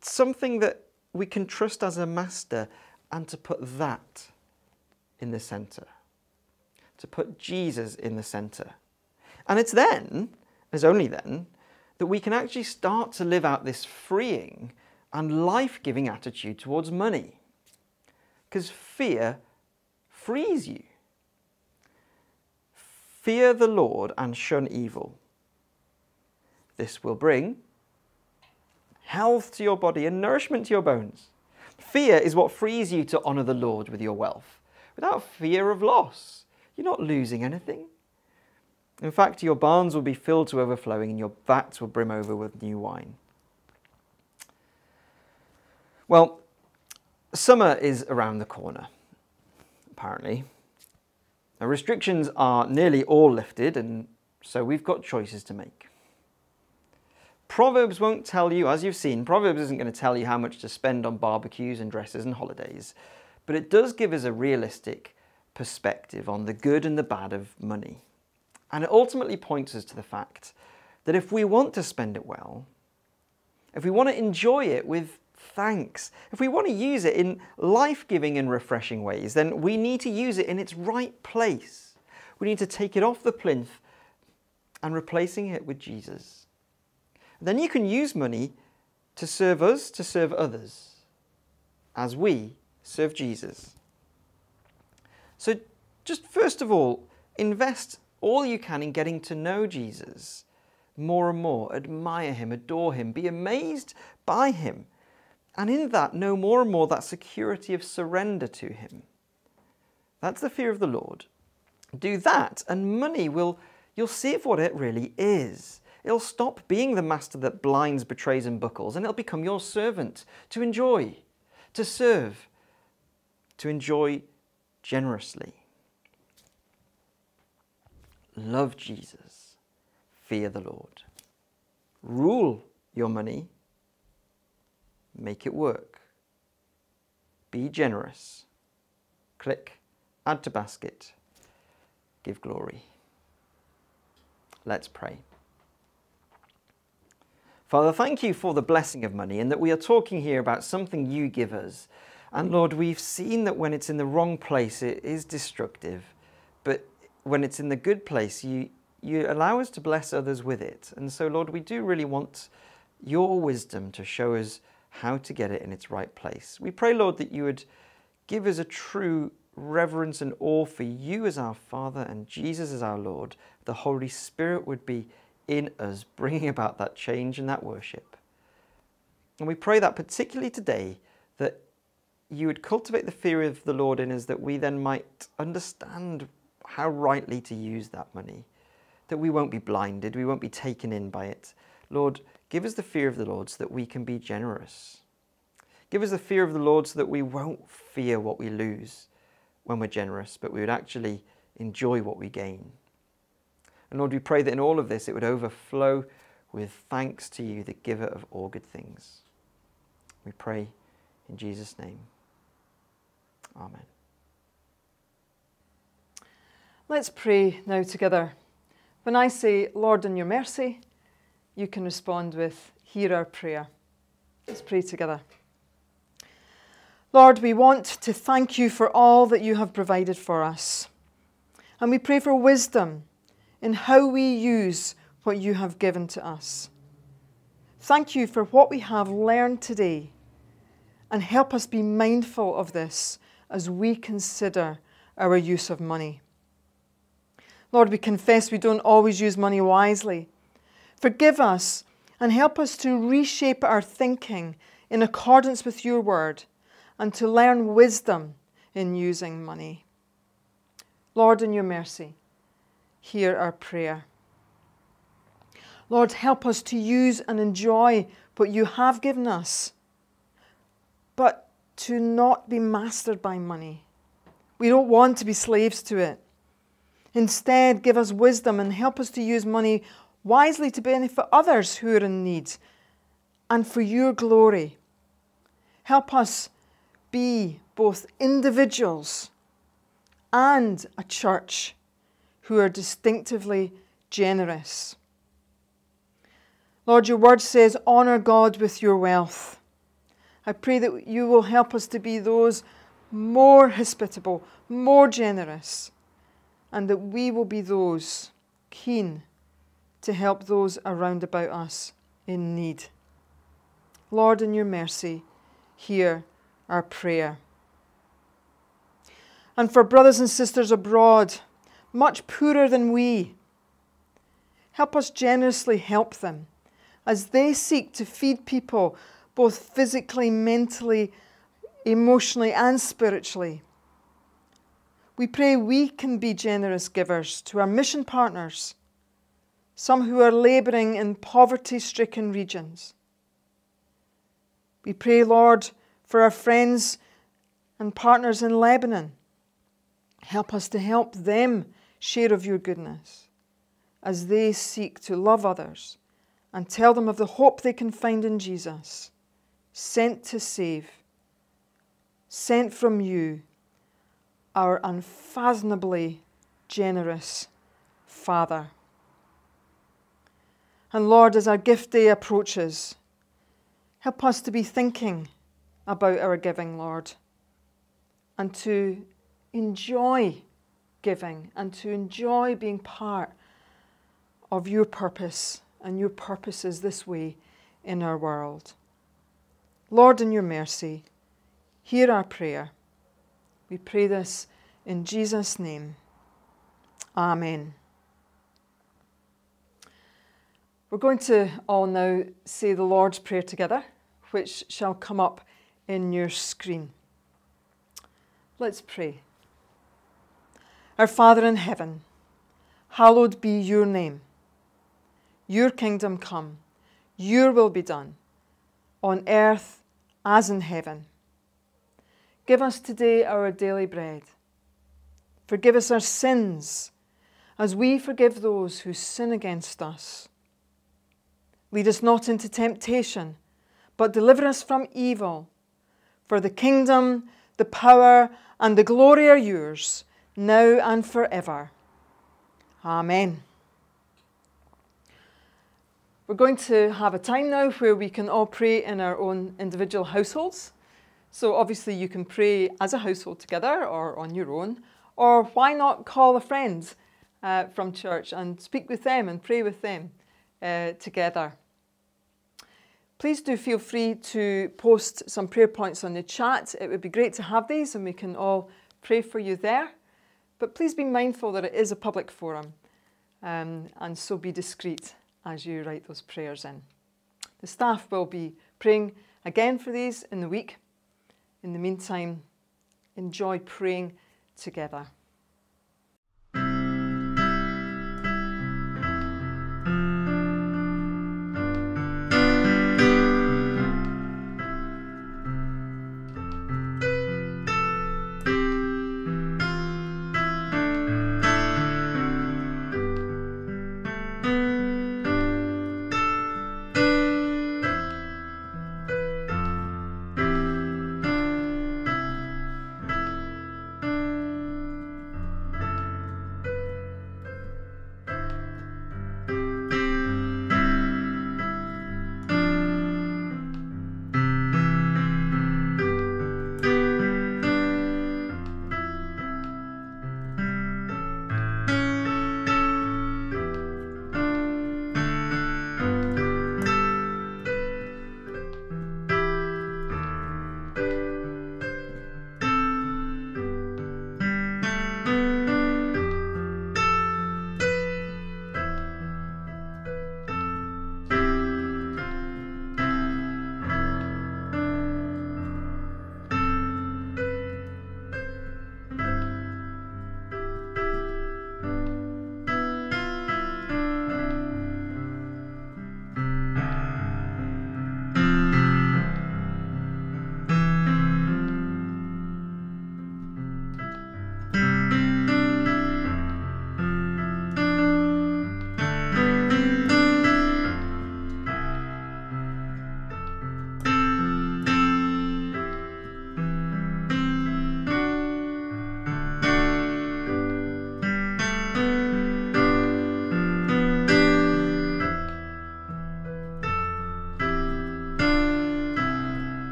something that we can trust as a master, and to put that in the centre, to put Jesus in the centre. And it's then, as only then, that we can actually start to live out this freeing and life-giving attitude towards money. Because fear frees you. Fear the Lord and shun evil. This will bring health to your body and nourishment to your bones. Fear is what frees you to honour the Lord with your wealth. Without fear of loss, you're not losing anything. In fact, your barns will be filled to overflowing and your vats will brim over with new wine. Well, summer is around the corner, apparently. Now, restrictions are nearly all lifted, and so we've got choices to make. Proverbs won't tell you, as you've seen, Proverbs isn't going to tell you how much to spend on barbecues and dresses and holidays, but it does give us a realistic perspective on the good and the bad of money. And it ultimately points us to the fact that if we want to spend it well, if we want to enjoy it with thanks, if we want to use it in life-giving and refreshing ways, then we need to use it in its right place. We need to take it off the plinth and replacing it with Jesus. And then you can use money to serve us, to serve others, as we serve Jesus. So just first of all, invest all you can in getting to know Jesus more and more, admire him, adore him, be amazed by him, and in that know more and more that security of surrender to him. That's the fear of the Lord. Do that and money will, you'll see for what it really is. It'll stop being the master that blinds, betrays and buckles, and it'll become your servant to enjoy, to serve, to enjoy generously. Love Jesus, fear the Lord. Rule your money, make it work. Be generous. Click, add to basket, give glory. Let's pray. Father, thank you for the blessing of money and that we are talking here about something you give us. And Lord, we've seen that when it's in the wrong place, it is destructive, but when it's in the good place, you allow us to bless others with it. And so, Lord, we do really want your wisdom to show us how to get it in its right place. We pray, Lord, that you would give us a true reverence and awe for you as our Father and Jesus as our Lord. The Holy Spirit would be in us, bringing about that change and that worship. And we pray that particularly today, that you would cultivate the fear of the Lord in us, that we then might understand how rightly to use that money, that we won't be blinded, we won't be taken in by it. Lord, give us the fear of the Lord so that we can be generous. Give us the fear of the Lord so that we won't fear what we lose when we're generous, but we would actually enjoy what we gain. And Lord, we pray that in all of this, it would overflow with thanks to you, the giver of all good things. We pray in Jesus' name. Amen. Let's pray now together. When I say, Lord, in your mercy, you can respond with, hear our prayer. Let's pray together. Lord, we want to thank you for all that you have provided for us. And we pray for wisdom in how we use what you have given to us. Thank you for what we have learned today. And help us be mindful of this as we consider our use of money. Lord, we confess we don't always use money wisely. Forgive us and help us to reshape our thinking in accordance with your word and to learn wisdom in using money. Lord, in your mercy, hear our prayer. Lord, help us to use and enjoy what you have given us, but to not be mastered by money. We don't want to be slaves to it. Instead, give us wisdom and help us to use money wisely to benefit others who are in need and for your glory. Help us be both individuals and a church who are distinctively generous. Lord, your word says, honor God with your wealth. I pray that you will help us to be those more hospitable, more generous, and that we will be those keen to help those around about us in need. Lord, in your mercy, hear our prayer. And for brothers and sisters abroad, much poorer than we, help us generously help them as they seek to feed people both physically, mentally, emotionally and spiritually. We pray we can be generous givers to our mission partners, some who are labouring in poverty-stricken regions. We pray, Lord, for our friends and partners in Lebanon. Help us to help them share of your goodness as they seek to love others and tell them of the hope they can find in Jesus, sent to save, sent from you, our unfathomably generous Father. And Lord, as our gift day approaches, help us to be thinking about our giving, Lord, and to enjoy giving and to enjoy being part of your purpose and your purposes this way in our world. Lord, in your mercy, hear our prayer. We pray this in Jesus' name. Amen. We're going to all now say the Lord's Prayer together, which shall come up in your screen. Let's pray. Our Father in heaven, hallowed be your name. Your kingdom come, your will be done, on earth as in heaven. Give us today our daily bread. Forgive us our sins, as we forgive those who sin against us. Lead us not into temptation, but deliver us from evil. For the kingdom, the power, and the glory are yours, now and forever. Amen. We're going to have a time now where we can all pray in our own individual households. So obviously you can pray as a household together or on your own, or why not call a friend from church and speak with them and pray with them together. Please do feel free to post some prayer points on the chat. It would be great to have these and we can all pray for you there. But please be mindful that it is a public forum and so be discreet as you write those prayers in. The staff will be praying again for these in the week. In the meantime, enjoy praying together.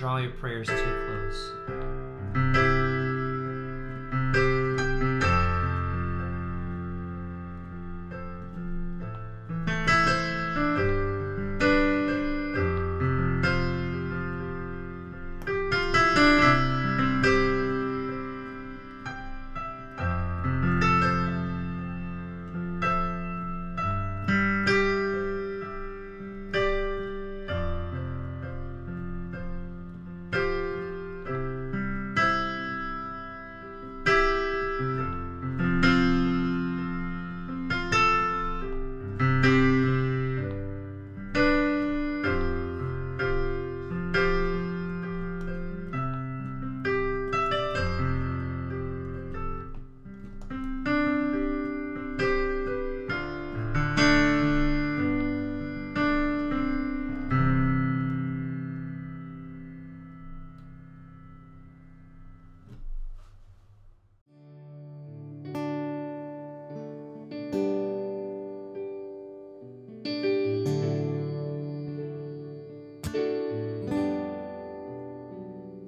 draw your prayers too close.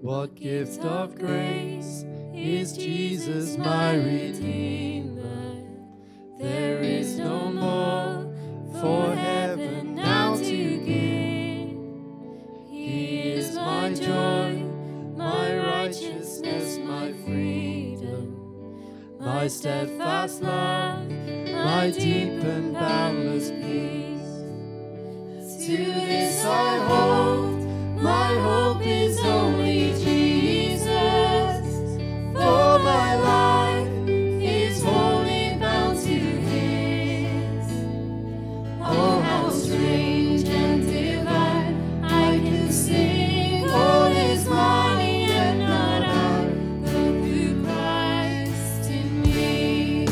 What gift of grace is Jesus my Redeemer? There is no more for heaven now to give. He is my joy, my righteousness, my freedom, my steadfast love, my deep and boundless peace. To this I hold, my hope is only Jesus. My life is wholly bound to His. Oh, how strange and divine! I can sing, all is mine and not I, but through Christ in me.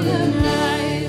The night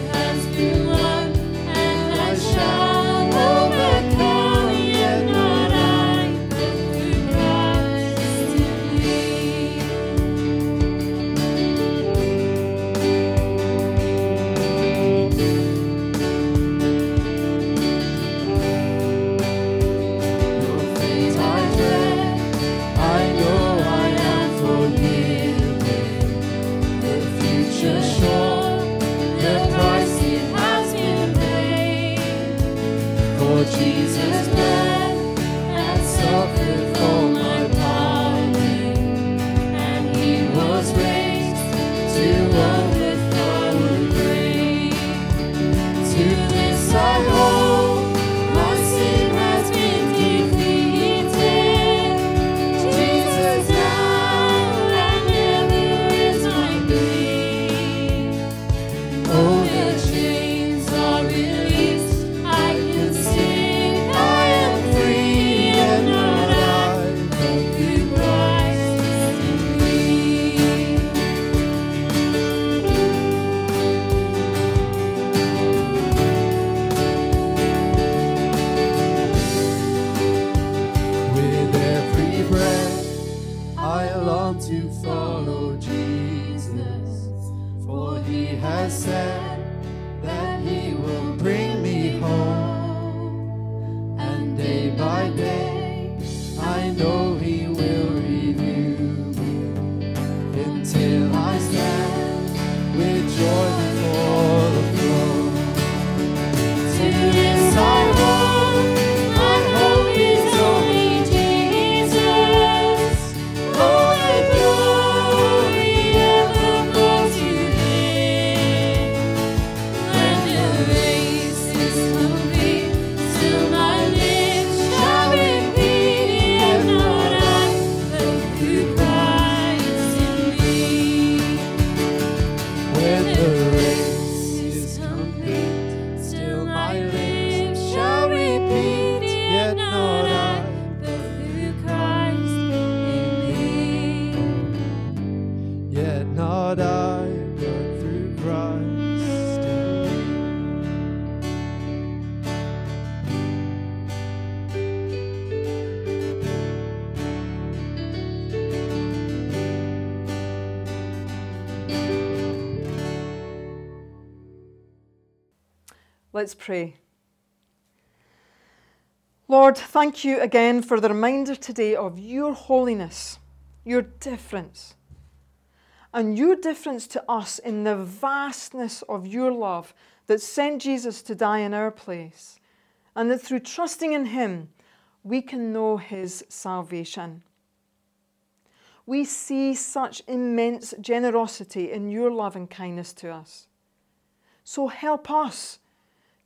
Let's pray. Lord, thank you again for the reminder today of your holiness, your difference, and your difference to us in the vastness of your love that sent Jesus to die in our place, and that through trusting in him, we can know his salvation. We see such immense generosity in your love and kindness to us. So help us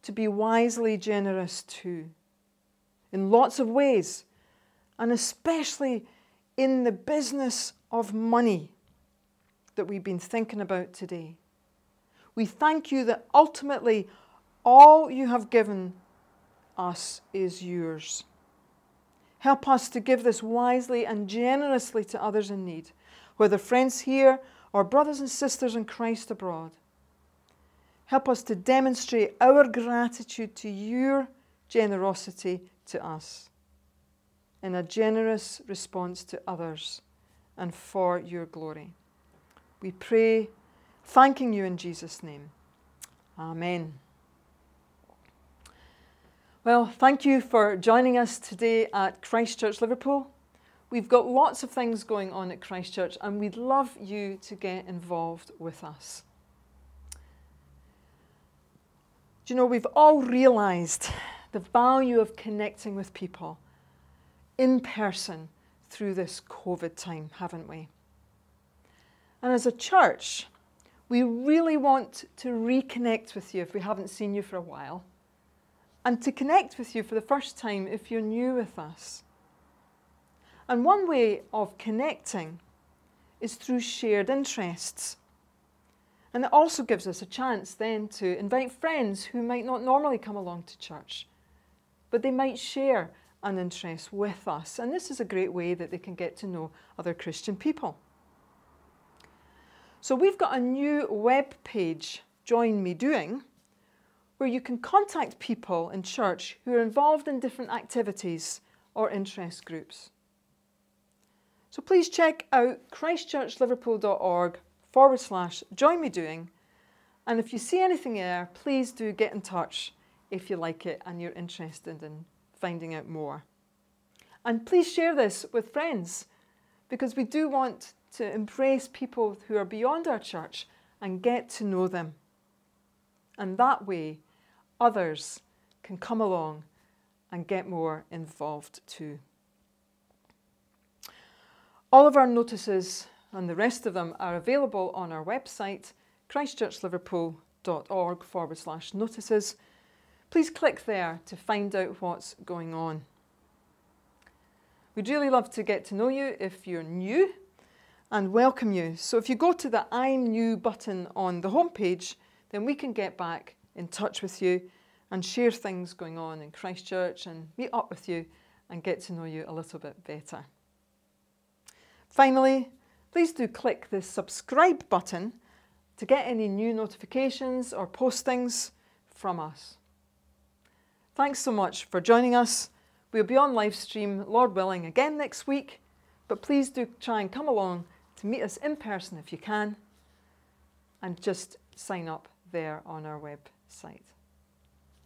to be wisely generous too, in lots of ways, and especially in the business of money that we've been thinking about today. We thank you that ultimately all you have given us is yours. Help us to give this wisely and generously to others in need, whether friends here or brothers and sisters in Christ abroad. Help us to demonstrate our gratitude to your generosity to us in a generous response to others and for your glory. We pray, thanking you in Jesus' name. Amen. Well, thank you for joining us today at Christ Church Liverpool. We've got lots of things going on at Christ Church, and we'd love you to get involved with us. Do you know, we've all realised the value of connecting with people in person through this COVID time, haven't we? And as a church, we really want to reconnect with you if we haven't seen you for a while, and to connect with you for the first time if you're new with us. And one way of connecting is through shared interests. And it also gives us a chance then to invite friends who might not normally come along to church, but they might share an interest with us. And this is a great way that they can get to know other Christian people. So we've got a new web page, Join Me Doing, where you can contact people in church who are involved in different activities or interest groups. So please check out christchurchliverpool.org/joinmedoing, and if you see anything there, please do get in touch if you like it and you're interested in finding out more. And please share this with friends, because we do want to embrace people who are beyond our church and get to know them. And that way, others can come along and get more involved too. All of our notices and the rest of them are available on our website, christchurchliverpool.org/notices. Please click there to find out what's going on. We'd really love to get to know you if you're new, and welcome you. So if you go to the I'm New button on the homepage, then we can get back in touch with you and share things going on in Christ Church and meet up with you and get to know you a little bit better. Finally, please do click the subscribe button to get any new notifications or postings from us. Thanks so much for joining us. We'll be on live stream, Lord willing, again next week, but please do try and come along to meet us in person if you can, and just sign up there on our website.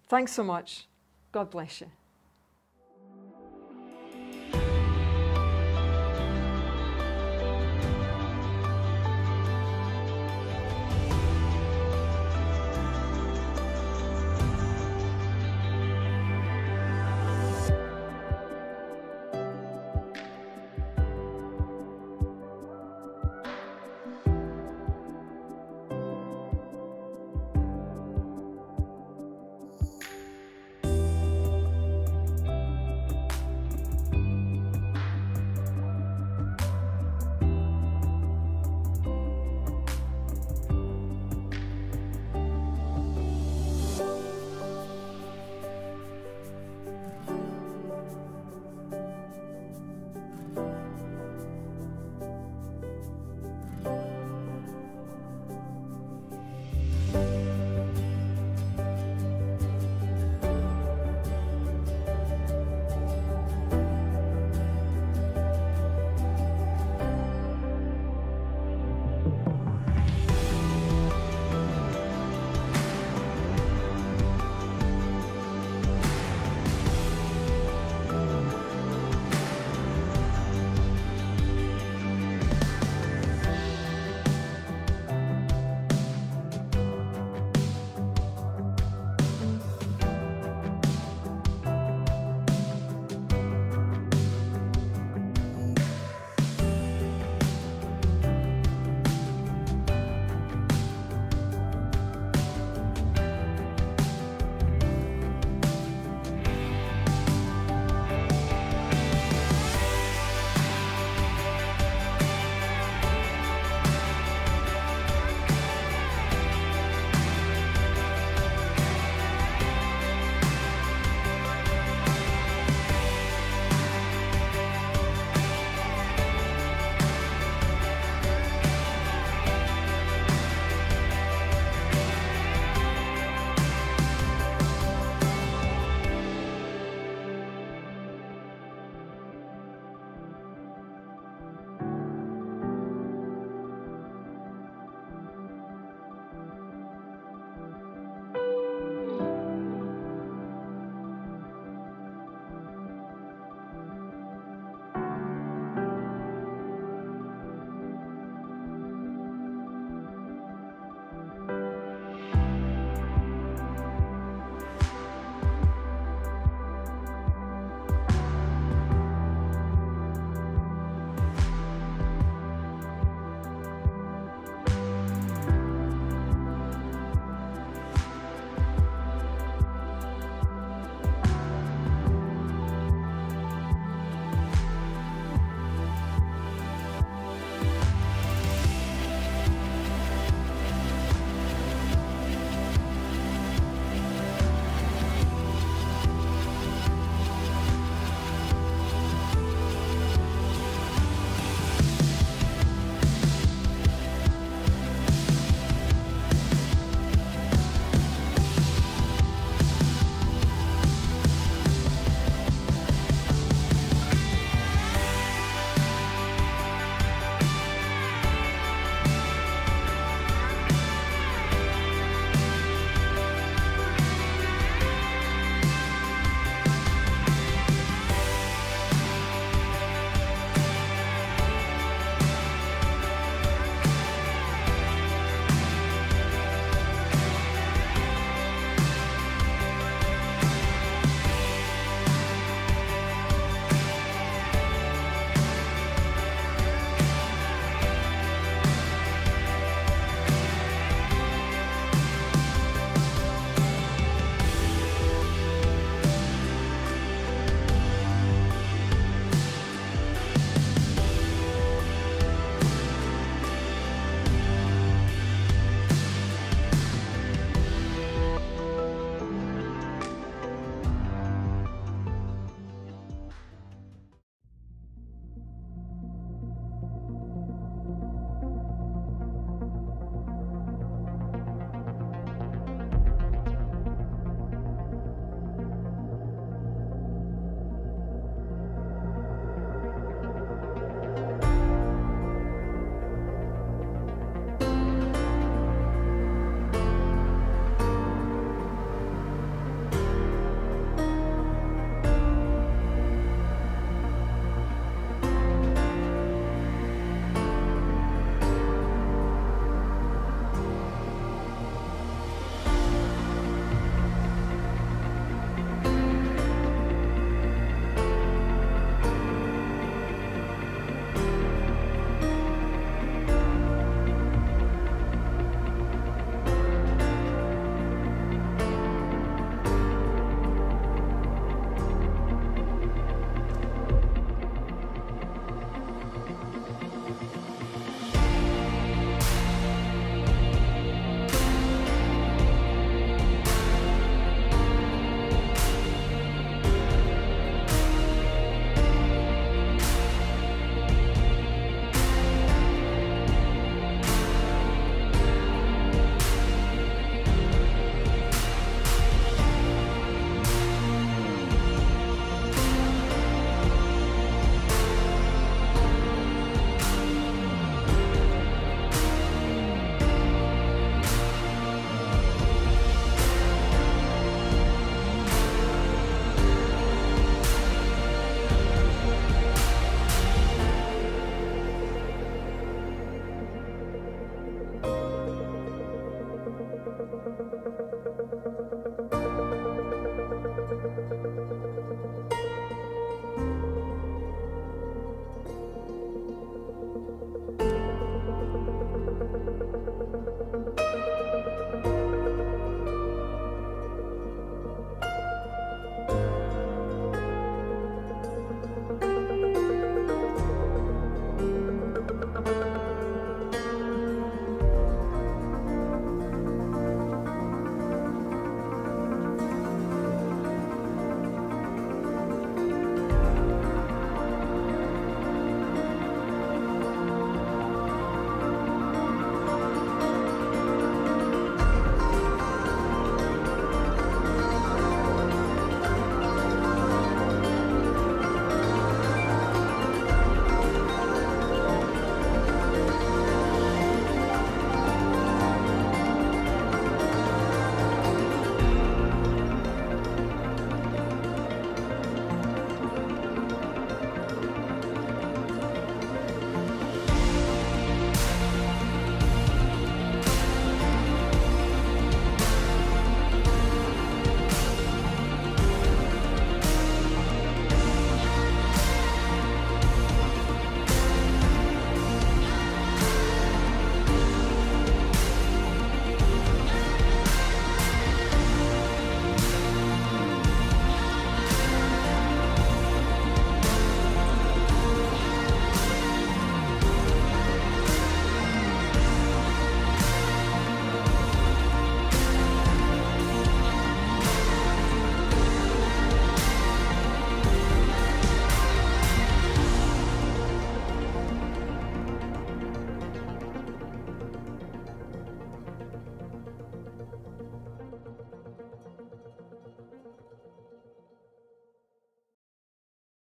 Thanks so much. God bless you.